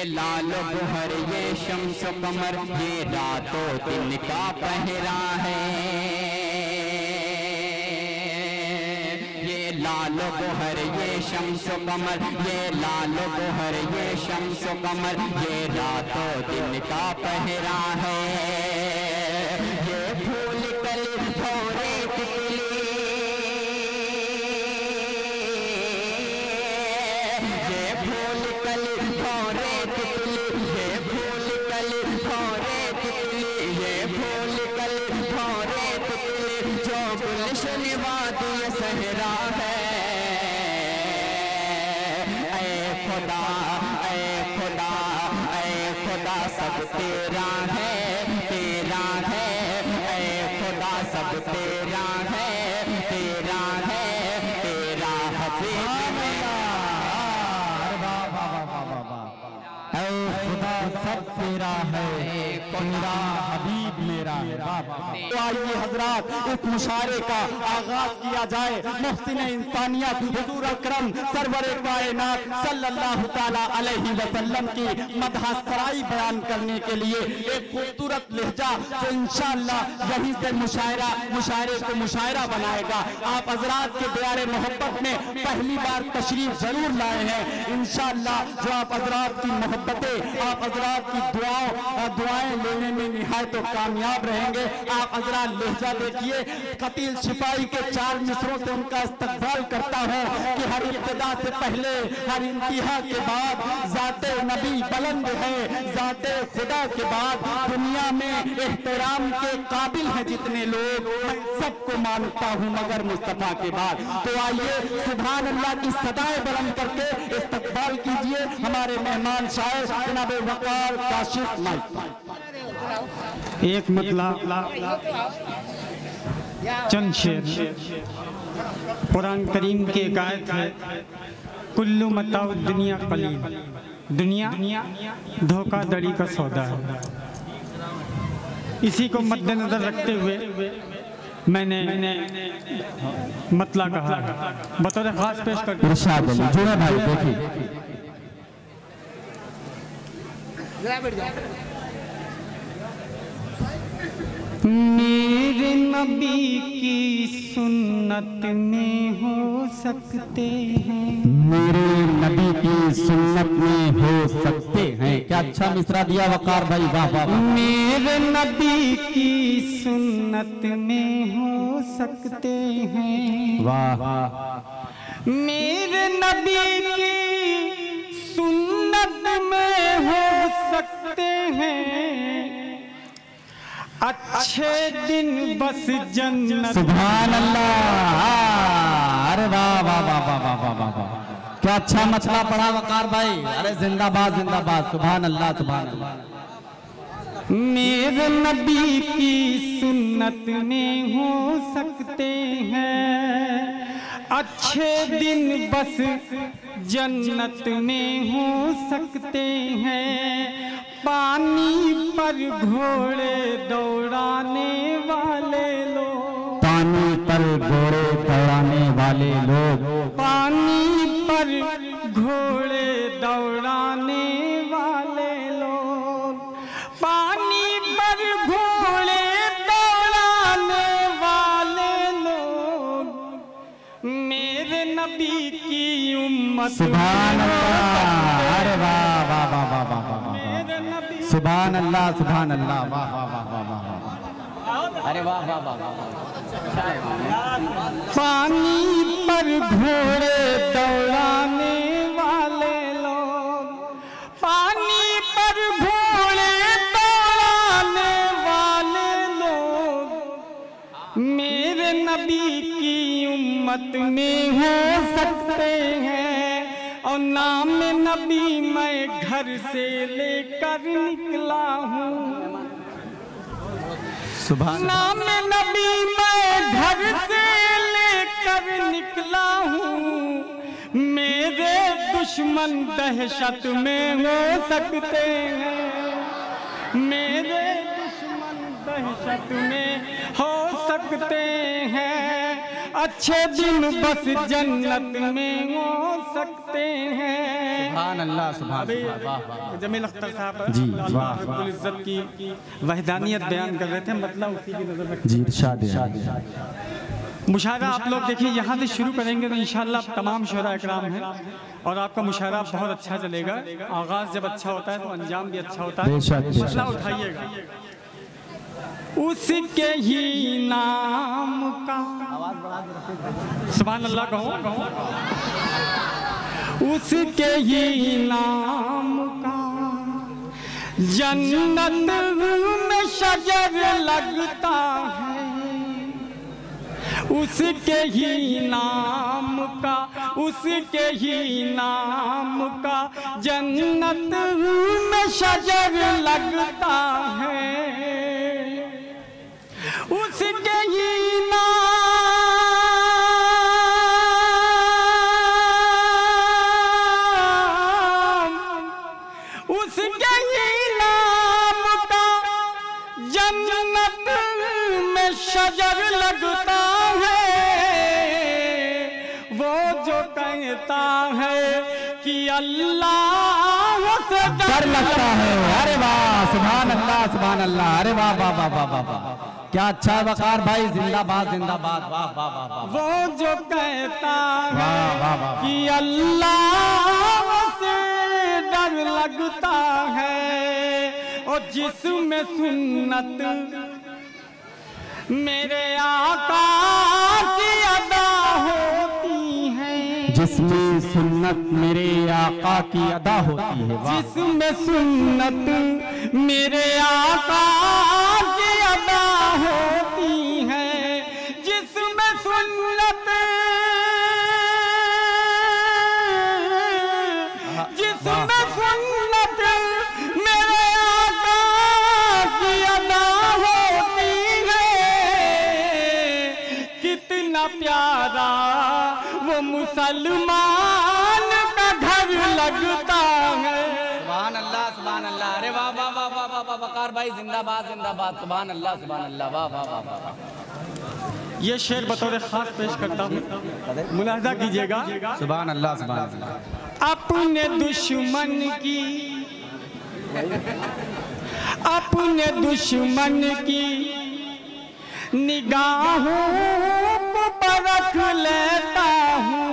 ये लाल बहर ये शम्स कमर ये रातों दिन का पहरा है। ये लाल बहर ये शम्स कमर ये लाल बहर ये शम्स कमर ये रातों दिन का पहरा है। ये फूल कली भोरे खिली सहरा है। ऐ खुदा ऐ खुदा ऐ खुदा सब तेरा है तेरा है। ऐ खुदा सब तेरा है तेरा है तेरा है। खुदा सब तेरा है तेरा हबीब मेरा है। तो आइए हजरात इस मुशारे का आगाज किया जाए। मुफ्तीन इंसानियत हुजूर अकरम सरवरे कायनात सल्लल्लाहु तआला अलैहि वसल्लम की मदहसराई बयान करने के लिए एक खूबसूरत लहजा जो इंशाअल्लाह यहीं से मुशायरे को मुशायरा बनाएगा। आप हजरात के प्यारे मोहब्बत में पहली बार तशरीफ जरूर लाए हैं। इंशाअल्लाह जो आप हजरात की मोहब्बतें आप हजरात की दुआएं लेने में निहायत तो कामयाब रहेंगे। आप हजरात लहजा देखिए। कतील शिपाही के चार मिसरों से उनका इस्तकबाल करता हूं कि हर इब्तिदा से पहले हर इंतहा के बाद जाते नबी बुलंद है जाते खुदा के बाद। दुनिया में एहतराम के काबिल है जितने लोग मैं सबको मानता हूं मगर मुस्तफा के बाद। तो आइए सुभान अल्लाह की सदाएं बुलंद करके इस्तकबाल कीजिए हमारे मेहमान शायर जनाब वकार काशिफ। एक मतला चंद शेर कुरान करीम के गायत है। कुल्लू मताउ दुनिया कलील दुनिया धोखाधड़ी का सौदा है। इसी को मद्देनजर रखते हुए मैंने मतला कहा बतौर खास पेश करके मेरे नबी की सुन्नत में हो सकते हैं मेरे नबी की सुन्नत में हो सकते हैं। क्या अच्छा मिसरा दिया वकार भाई, वाह वाह। मेरे नबी की सुन्नत में हो सकते हैं वाह। मेरे नबी की सुन्नत में हो सकते हैं अच्छे दिन बस जन्नत। सुभान अल्लाह, अरे वाह वाह वाह वाह वाह वाह। क्या अच्छा मसला पड़ा वकार भाई, अरे जिंदाबाद जिंदाबाद, सुभान अल्लाह सुभान अल्लाह। मेरे नबी की सुन्नत में हो सकते हैं अच्छे दिन बस जन्नत में हो सकते हैं। पानी पर घोड़े दौड़ाने वाले लोग पानी पर घोड़े दौड़ाने वाले लोग पानी पर घोड़े दौड़ाने वाले लोग पानी पर घोड़े नबी की उम्मत। सुभान अल्लाह, अरे वाह वाह वाह वाह वाह। सुभान अल्लाह सुभान अल्लाह, वाह वाह वाह वाह, अरे वाह वाह वाह। पानी पर घोड़े दौड़ाने वाले लोग पानी पर घोड़े दौड़ाने वाले लोग मेरे नबी की उम्मत में हो सकते हैं। और नाम नबी मैं घर से लेकर निकला हूँ नाम नबी मैं घर से लेकर निकला हूँ। मेरे दुश्मन दहशत में हो सकते हैं मेरे दुश्मन दहशत में हो सकते हैं अच्छे दिन बस जन्नत में हो सकते हैं। सुभान अल्लाह, सुभान अल्लाह। जमील अख्तर साहब जी रब्बुल इज्जत की वहदानियत बयान कर रहे थे, मतलब उसी की नजर रख जी इरशाद मुशायरा आप लोग देखिए, यहाँ से शुरू करेंगे तो इंशाल्लाह तमाम शुरा इकराम हैं और आपका मुशायरा बहुत अच्छा चलेगा। आगाज जब अच्छा होता है तो अंजाम भी अच्छा होता है। मसला उठाइएगा उसके ही नाम का, सुभान अल्लाह कहो, उसके ही नाम का जन्नत में शजर लगता है, उसके ही नाम का, उसके ही नाम का जन्नत में शजर लगता है, उसके ही नाम, उसके ही नाम का जन्नत में शजर लगता है। कहता है कि अल्लाह से डर लगता है। अरे वाह, सुभान अल्लाह, सुभान अल्लाह। अरे वाह वाह वाह वाह वाह, क्या अच्छा है वकार भाई, जिंदाबाद जिंदाबाद। वाह वाह वाह, वो जो कहता है कि अल्लाह से डर लगता है और जिसमें सुन्नत मेरे आका की अदा होती है, जिसमें सुन्नत मेरे आका की अदा होती है, जिसमें सुन्नत मेरे आका की अदा होती है, जिसमें सुन्नत, जिसमें सुन्नत मेरे आका की अदा होती है। कितना प्यारा वो मुसलमान का घर लगता है। सुभान अल्लाह, सुभान अल्लाह। अरे वाह वाह वाह वाह वाह, वकार भाई जिंदाबाद जिंदाबाद। सुभान अल्लाह, सुभान अल्लाह। वाह वाह वाह वाह, ये शेर बतौर खास पेश करता हूँ, मुलाहिजा कीजिएगा। सुभान अल्लाह, सुभान अल्लाह। अपने दुश्मन की, अपने दुश्मन की निगाहों को परख लेता हूँ,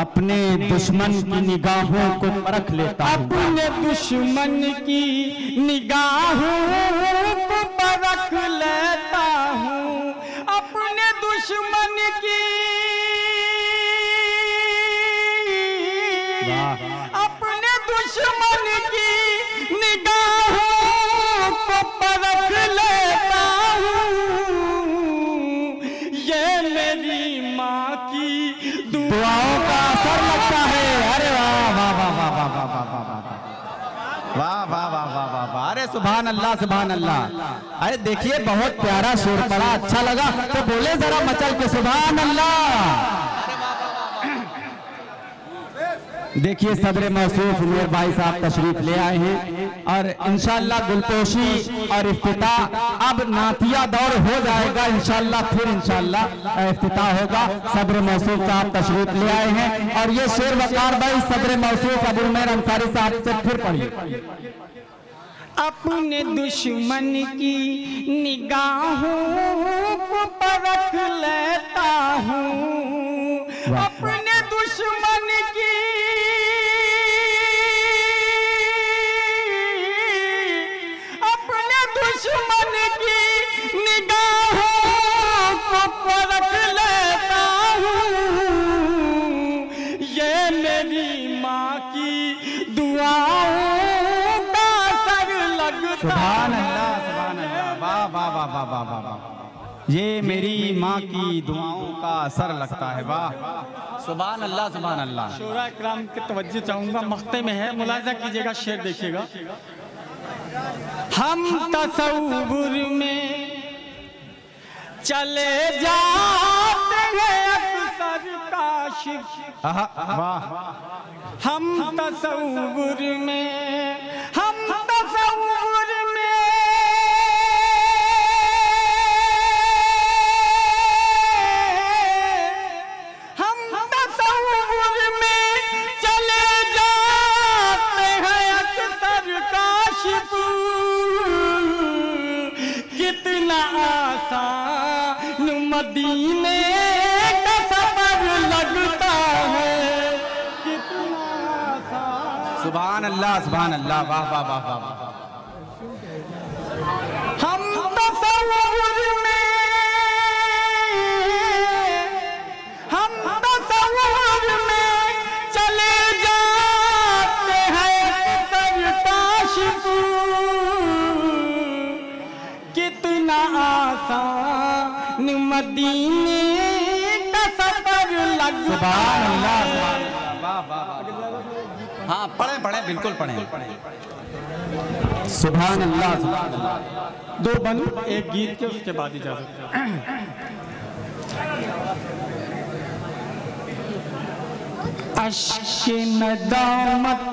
अपने दुश्मन की निगाहों को परख लेता हूँ, अपने दुश्मन की निगाहों को परख लेता हूँ, अपने दुश्मन की, अपने दुश्मन की निगाहों को परख लेता हूँ। ये मेरी माँ की दुआओं का असर लगता है। अरे वाह वाह वाह वाह वाह वाह वाह वाह वाह वाह वाह वाह वाह। अरे सुभान अल्लाह, सुभान अल्लाह। अरे देखिए, बहुत प्यारा सुर पड़ा, अच्छा लगा तो बोले जरा मचल के सुभान अल्लाह। देखिए सदर मौसूफ उमर भाई साहब तशरीफ ले आए हैं और इंशाल्लाह गुलपोशी और इफ्तिताह, अब नातिया दौर हो जाएगा इंशाल्लाह, फिर इंशाल्लाह इफ्तिताह होगा। सदर मौसूफ साहब तशरीफ ले आए हैं और ये शेर वकार भाई सदर मौसूफ अबू उमर अंसारी साहब से फिर पढ़िए। अपने दुश्मन की निगाहों को परख लेता हूँ, अपने दुश्मन की, अपने दुश्मन की निगाहों को परख लेता हूँ। ये मेरी माँ की दुआओं का असर लगता। सुभान अल्लाह, सुभान अल्लाह। वाह वाह वाह वाह वाह वाह वाह, ये मेरी माँ की दुआओं का असर लगता है। वाह, सुभान अल्लाह, सुभान अल्लाह। शोरा इकराम की तवज्जो चाहूँगा, मख्ते में है, मुलाहिजा कीजिएगा, शेर देखिएगा। हम तसव्वुर में चले जाते हैं अक्सर काशिफ, हम तसव्वुर में, हम तसव्वुर में काशिफ कितना आसान मदीने का सफर लगता है, कितना आसान। सुभान अल्लाह, सुभान अल्लाह, वाह वाह वाह वाह। हम तसव्वुर में, हम तसव्वुर में चले जाते हैं सर काशिफ, कितना आसान मदीने का सफर लगता। सुभान अल्लाह, सुभान अल्लाह, वाह वाह। हाँ पढ़ें पढ़ें, बिल्कुल पढ़ें। सुभान अल्लाह, सुभान अल्लाह। दो बन एक गीत के, उसके बाद इजाजत। अश्के नदामत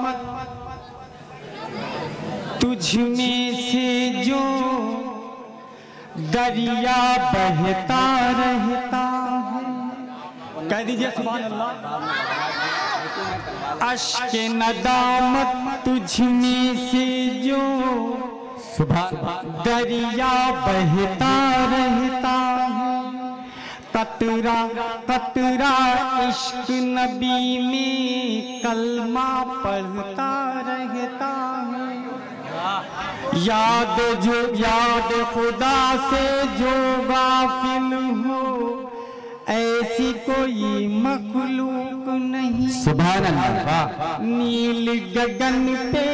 तुझ में से जो दरिया बहता रहता है, कह दीजिए सुभान अल्लाह। अश्क नदामत तुझ में से जो दरिया बहता रहता है, कतरा कतरा इश्क नबी में कलमा पढ़ता रहता है। याद जो याद खुदा से जो गाफिल हो, ऐसी कोई मखलूक नहीं। सुभान अल्लाह। नील गगन पे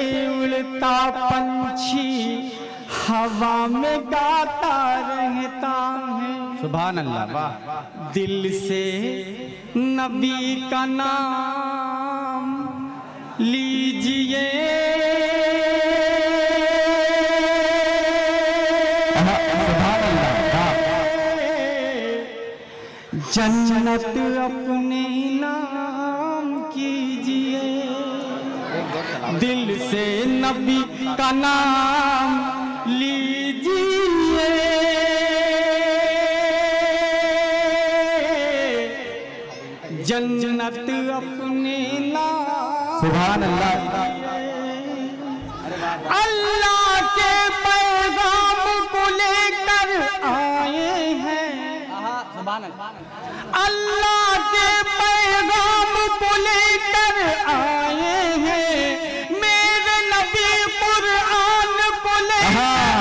उड़ता पंछी हवा में गाता रहता है। सुभान अल्लाह। दिल से नबी का नाम लीजिए, जन्नत अपने नाम कीजिए। दिल से नबी का नाम लीजिए, जन्नत अपने नाम। सुभान अल्लाह। अल्लाह के पैगाम को लेकर आए हैं, अल्लाह के पैगाम को लेकर आए हैं, मेरे नबी कुरान को लेकर।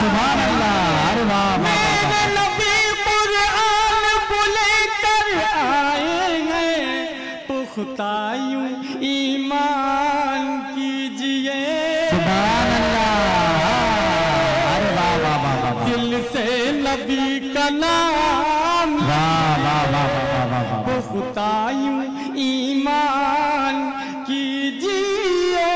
सुभान अल्लाह, अरे वाह। मेरे नबी कुरान को लेकर आए हैं, पुख्तायूं ईमान कीजिए। सुभान अल्लाह, अरे वाह वाह वाह। दिल से नबी का नाम, पुख्तायूं ईमान कीजिए।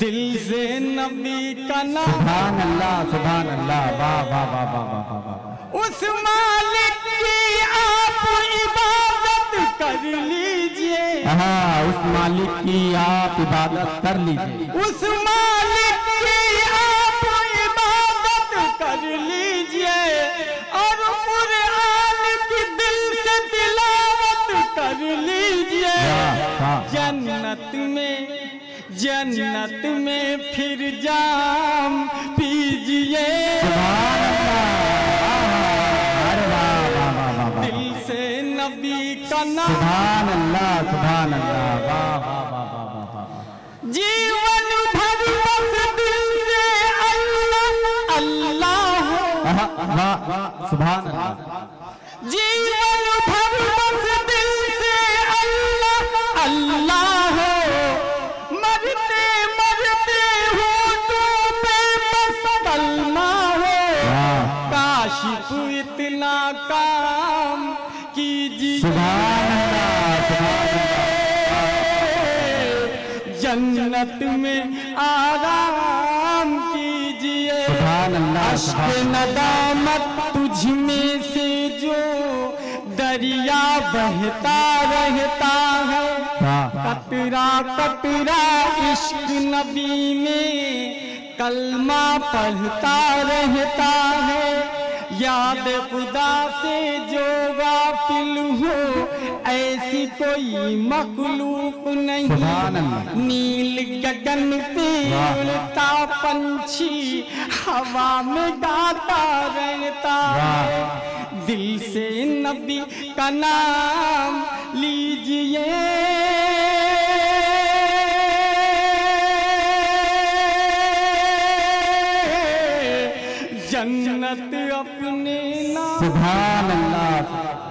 दिल से नबी का नाम। सुभान अल्लाह, सुभान अल्लाह, वाह वाह वाह वाह वाह। उस मालिक की आप इबादत कर लीजिए। हाँ, उस मालिक की आप इबादत कर लीजिए, उस मालिक आप इबादत कर लीजिए, और कुरान की दिल से तिलावत कर लीजिए। जन्नत में, जन्नत में फिर जाम पीजिए। दिल से नबी का नाम। सुभान अल्लाह, सुभान अल्लाह, वाह वाह वाह। जीवन भर सुभान अल्लाह। जीवन भर बस दिल से अल्लाह अल्लाह हो, मरते मरते हो तो बस कलमा हो। काशिफ इतना काम कीजिए। सुभान अल्लाह। जन्नत में आराम कीजिए। सुभान अल्लाह। अश्क नदामत तुझ में से जो दरिया बहता रहता है, कतरा कतरा इश्क नबी में कलमा पढ़ता रहता है। याद खुदा से जो गाफिल हो ऐसी कोई मखलूक नहीं। नील गगन पे उड़ता पंछी हवा में गाता रहता है। दिल से नबी का नाम लीजिए जन्नत अपने नाम। सुभान अल्लाह।